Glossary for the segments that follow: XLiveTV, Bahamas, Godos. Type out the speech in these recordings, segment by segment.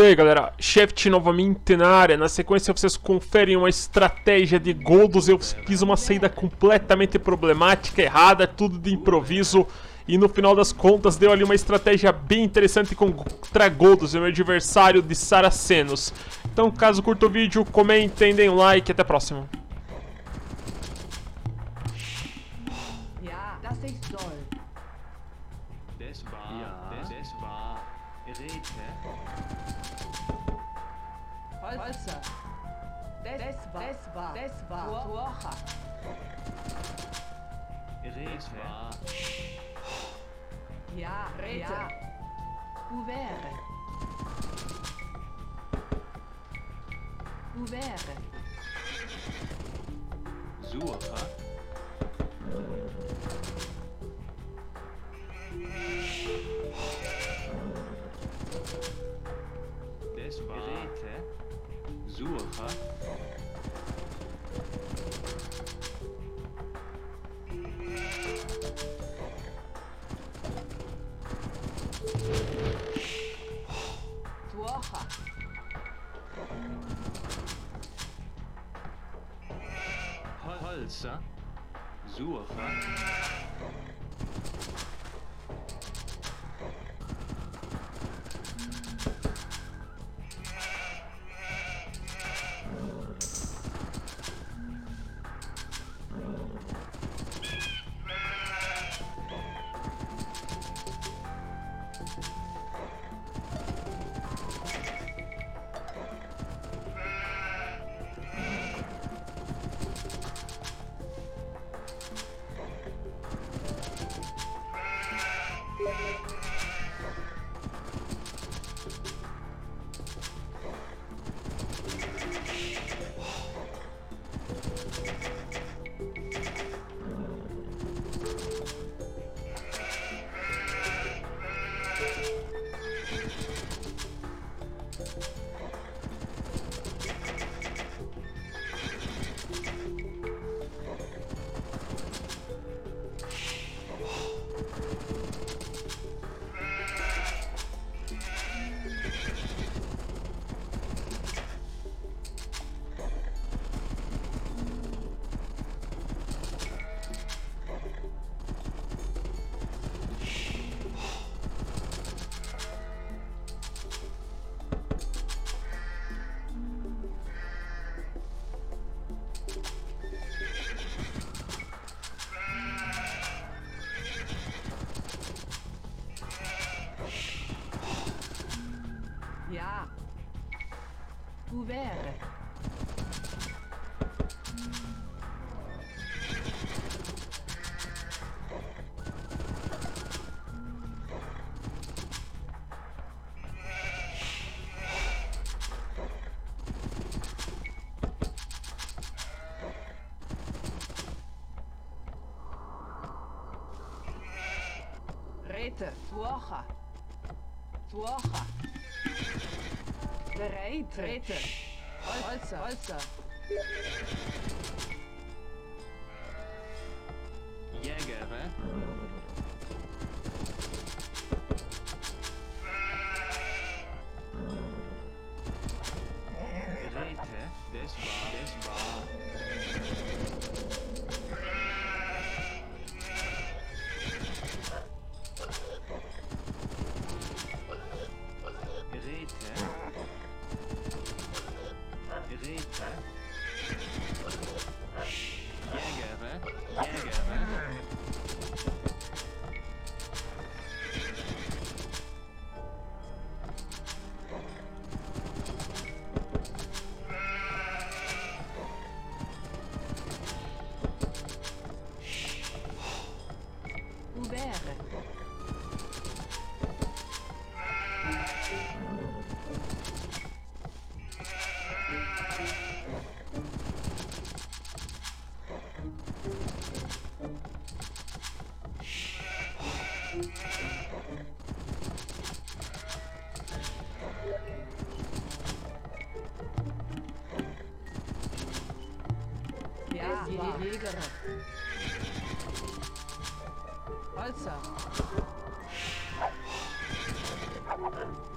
Voltei, galera. Shaft novamente na área. Na sequência vocês conferem uma estratégia de Godos. Eu fiz uma saída completamente problemática, errada, tudo de improviso. E no final das contas deu ali uma estratégia bem interessante contra Godos, meu adversário de Saracenos. Então caso curta o vídeo, comentem, deem um like e até a próxima. Holzer, das war, Torha. Reza. Ja, Reza. Uvere. Surfa. Das war Reza. Surfa. Tuoha. Holzer. Surfa. Ja. Kuvert. Rete, Tuoha. Tuoha. Bereit, Rete. Holzer. Jäger, hä? Rete, das war. Holzer.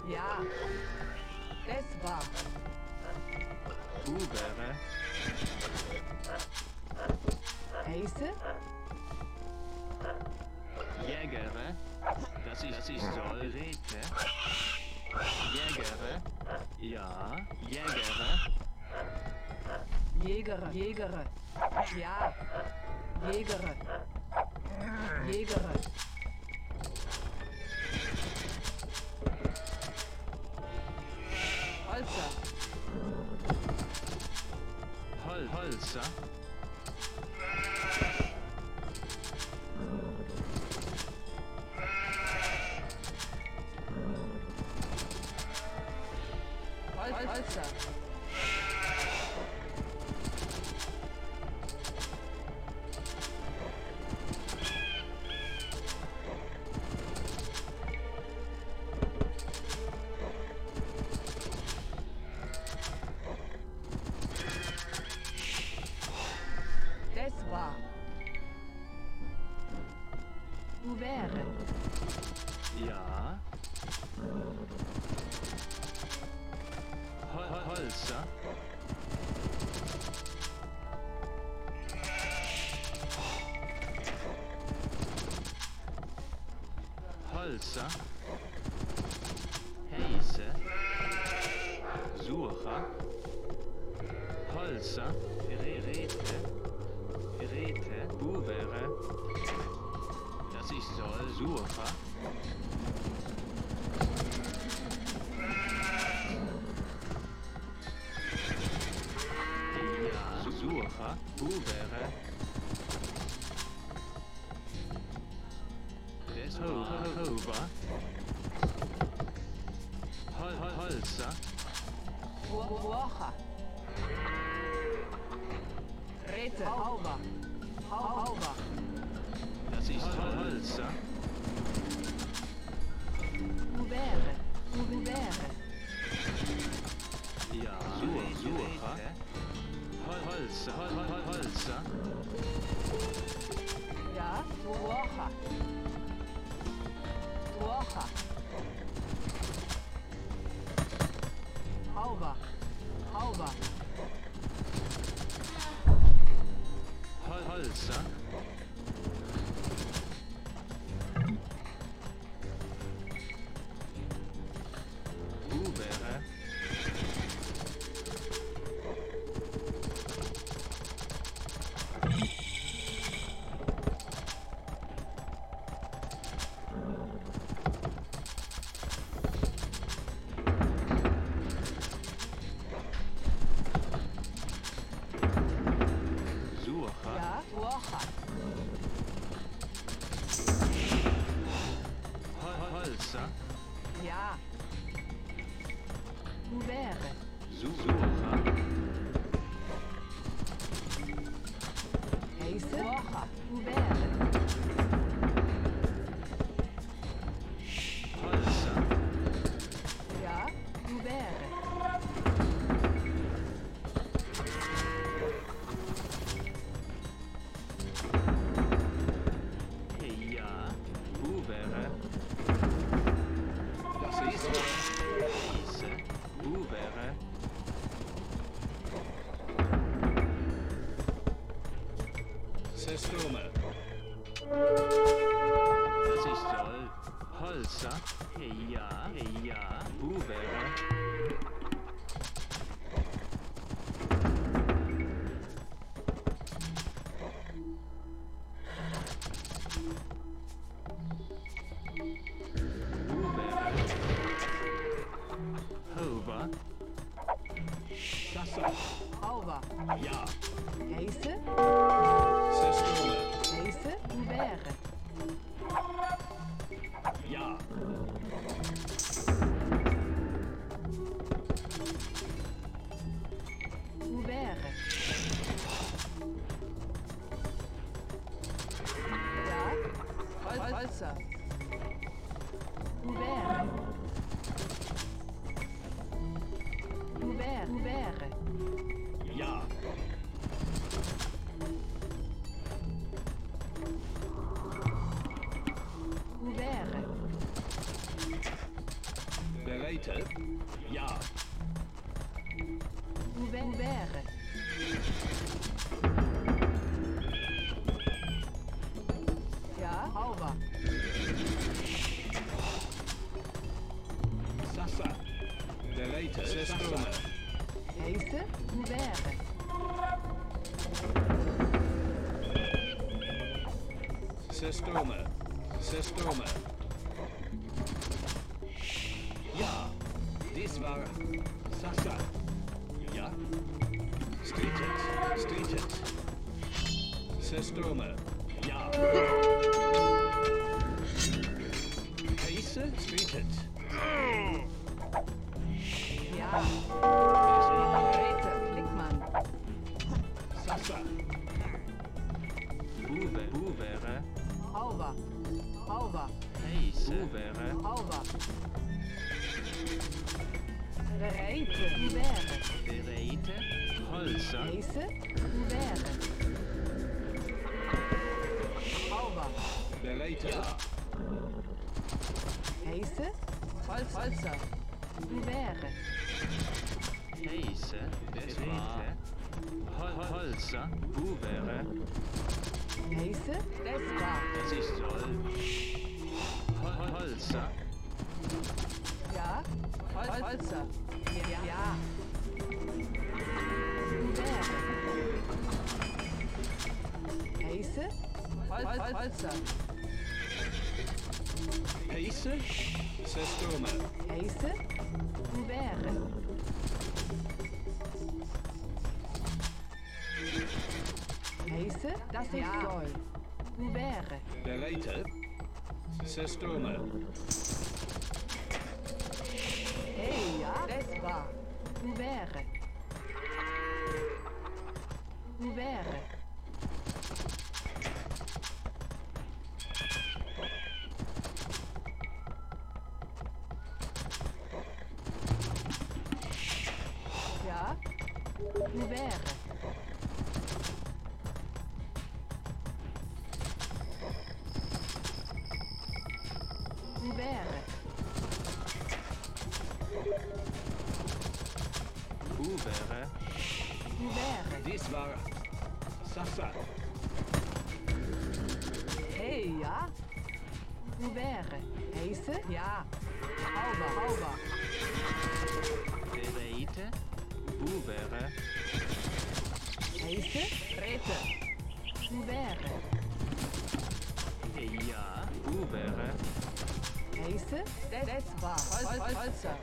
Ja. Es war. Uber. Ace? Jägere, dass ich soll, rede. Jägere, ja, Jägere. Jägere, ja, Jägere. Holzer. Holzer, Heise, Sucher, Holzer, Rete, Buvere, dass ich soll, Sucher. Ja, Sucher, Buvere. Hova. Holzer. Wocha. Rete. Hauber. Das ist Holzer. Uvere. Ja, Sucha. Holzer. Ja, Wocha. Wocha. Hauber. Holzer. Ubere. Ja. Heise? Zerstörung. Heise? Wäre. Ja. Wäre. Ja. Holzer. Ja. Ouvert. Ja, Auber. Sassa. Der Leiter ist Sassa. Nächste, Ouvert. Sestoma. Sestoma. Ja, dies war Sassa. Ja. Stated. Stated. Sestoma. Ja. Kaiser. Stated. Ja. Kaiser. Klickmann. Sassa. Uwe. Uwere. Auber. Auber. Kaiser. Uwere. Auber. Bereite, Uwere. Bereite, Holzer. Reise, Uwere. Auber. Bereite. Ja. Reise, Holzer. Uwere. Reise, Bereite, Holzer, Uwere. Reise, das war. Das ist soll. Holzer. Ja. Holzer. Ja. Ja. Heise. Holzer. Heise. Sestoma. Heise. Uwere. Heise. Das ist toll. Uwere. Der Leiter. Sestoma. Hey, ja, das war. Uwere. Uwere. Ja, Uwere. Uwere. Uwere. Uwere. Dies war Sassa. Hey, ja. Uwere. Heise? Ja. Auber, Auber. Bereite. Uwere. Heise? Rete. Uwere. Hey, ja. Uwere. Heise? Das war Holzer.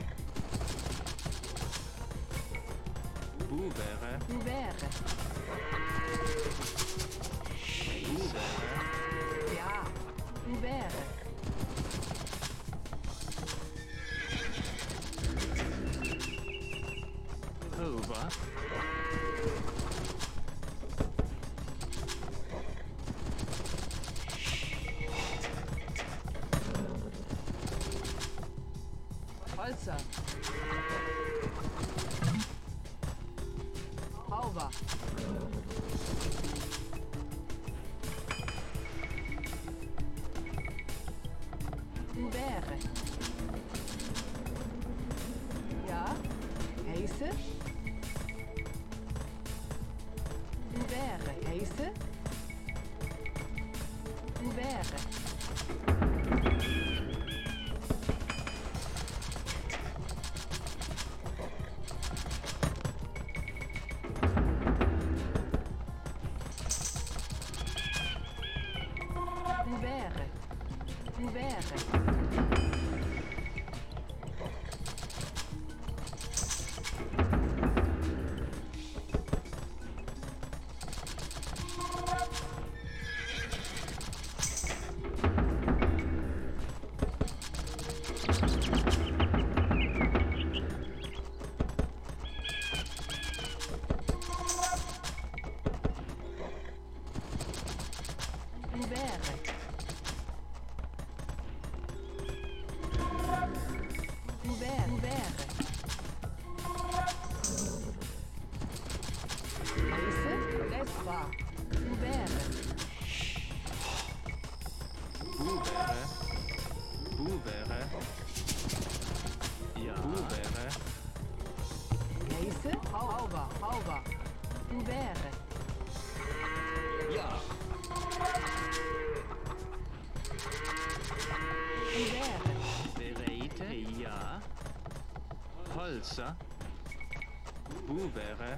Uwere. Uwere. Uwere. Ja. Uwere. Over. Holzer. Auber. Uwere. Ja. Heise. Uwere. Heise. Uwere. Hauber, Uwere. Ja. Bereite, ja. Holzer, Uwere.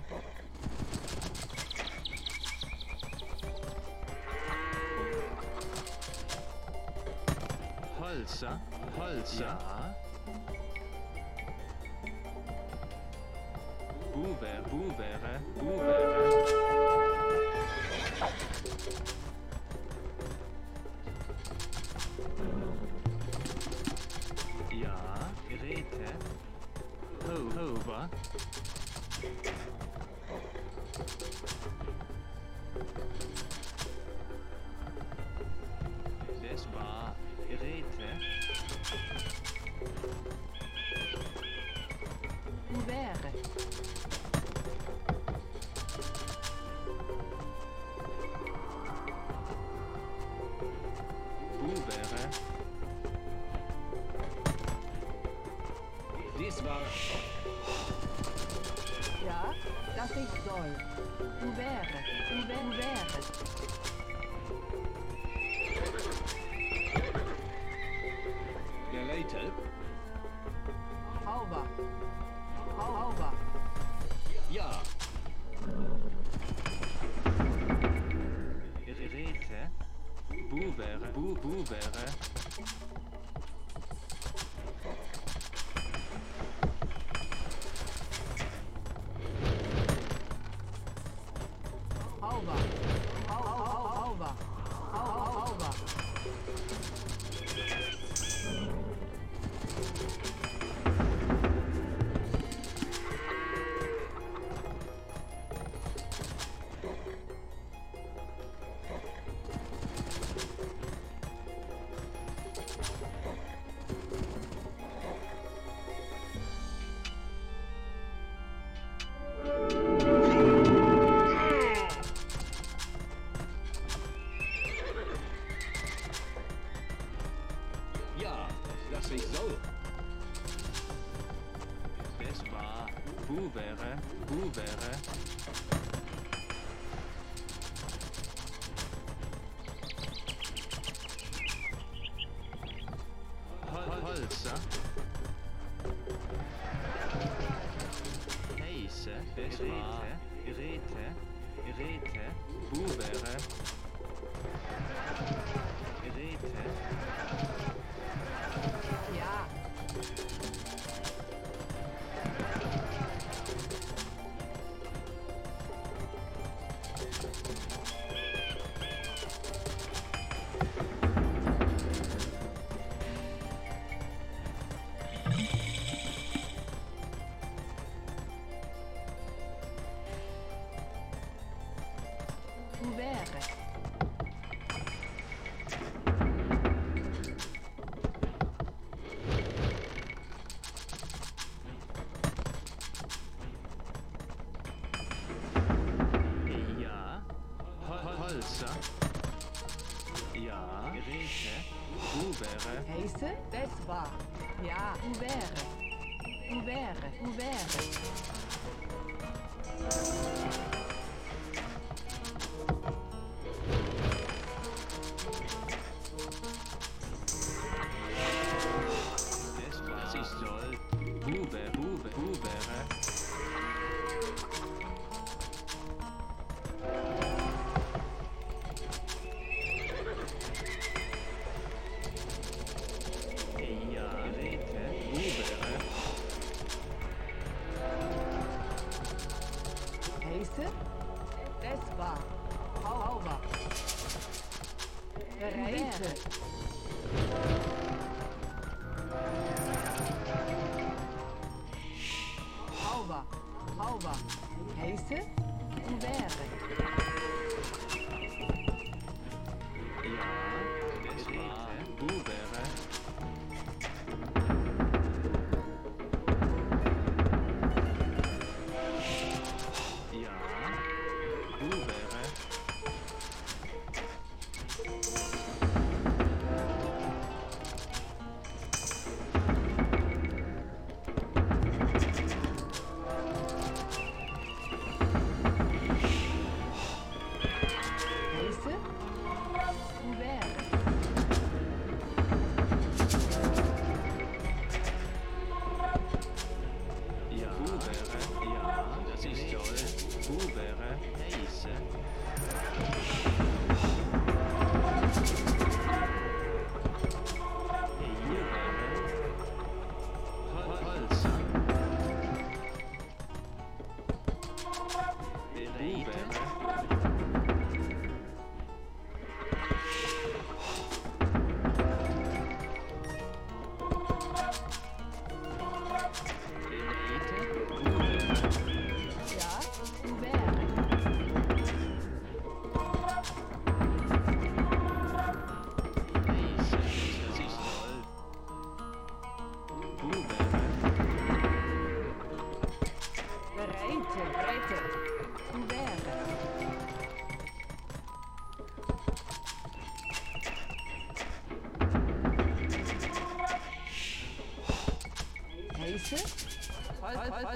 Holzer, Holzer. Ja. Uwere, Uwere, Uwere. Ja, Grete. Ho, Hova. Das war Grete. Uwere. Ja, dass ich soll. Uwere, Uwere, Uwere. Der Leiter. Hauber. Hauber. Ja. Rete. Uwere, Uwere.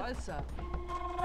Falsa. Ja.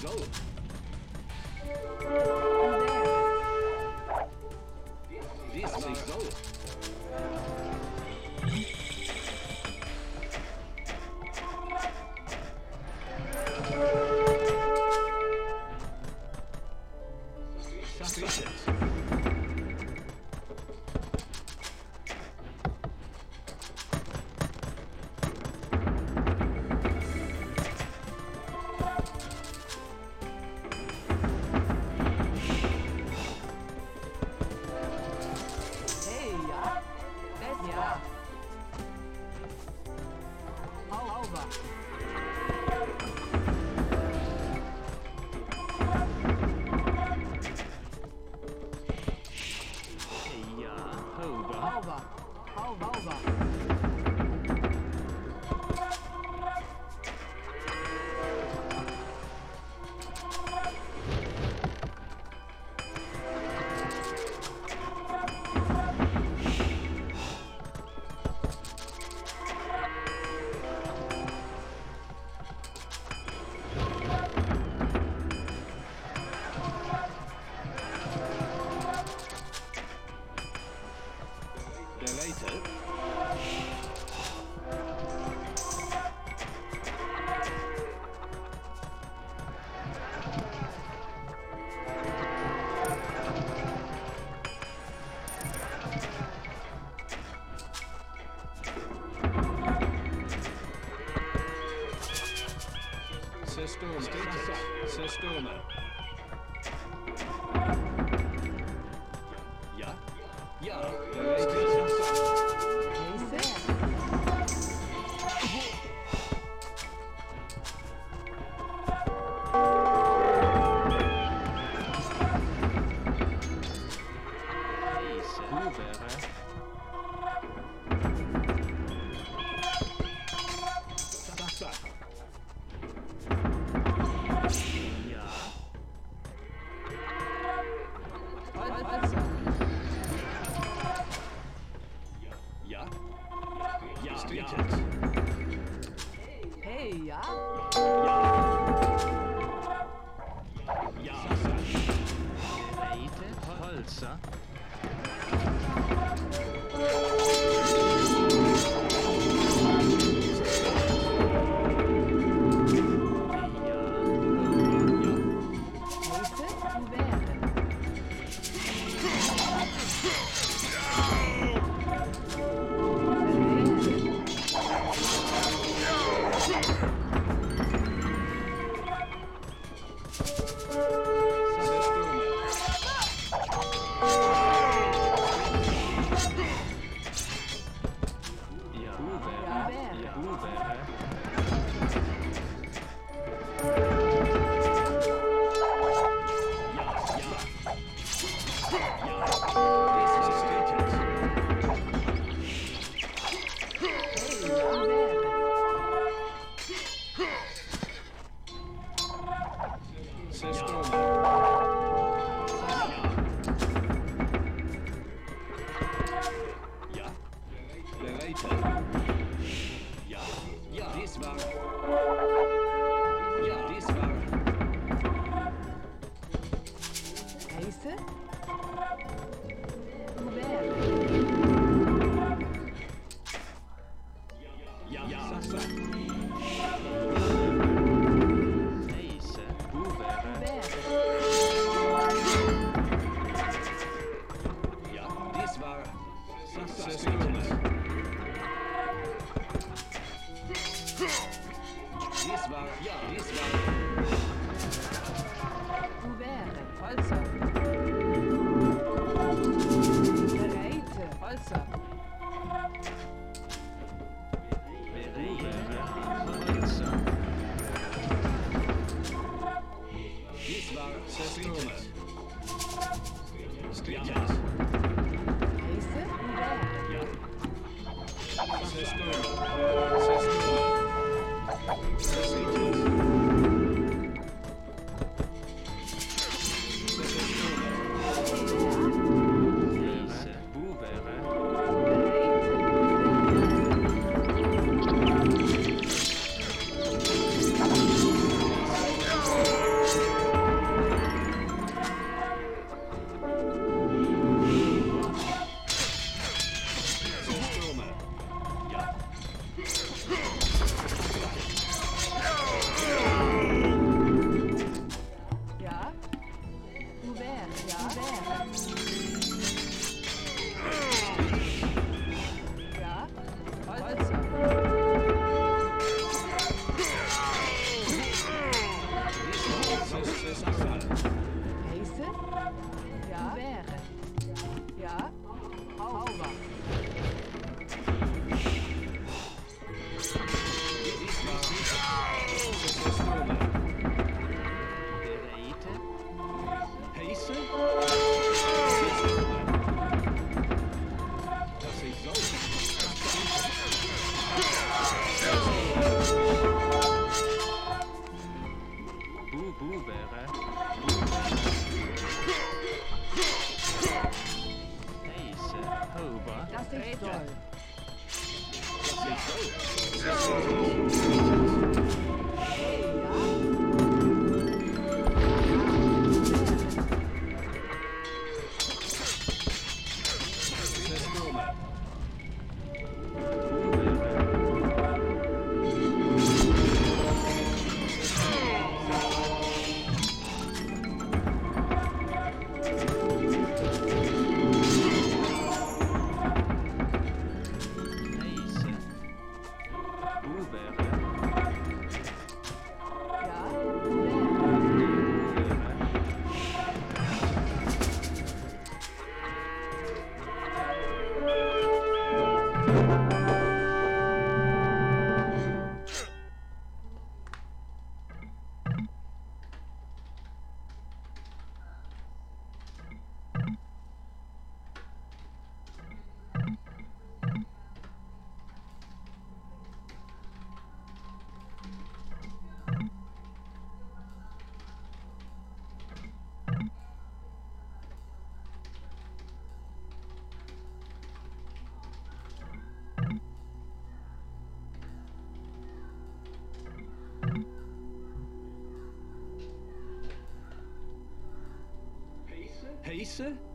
feu? Holz, ja? Heise?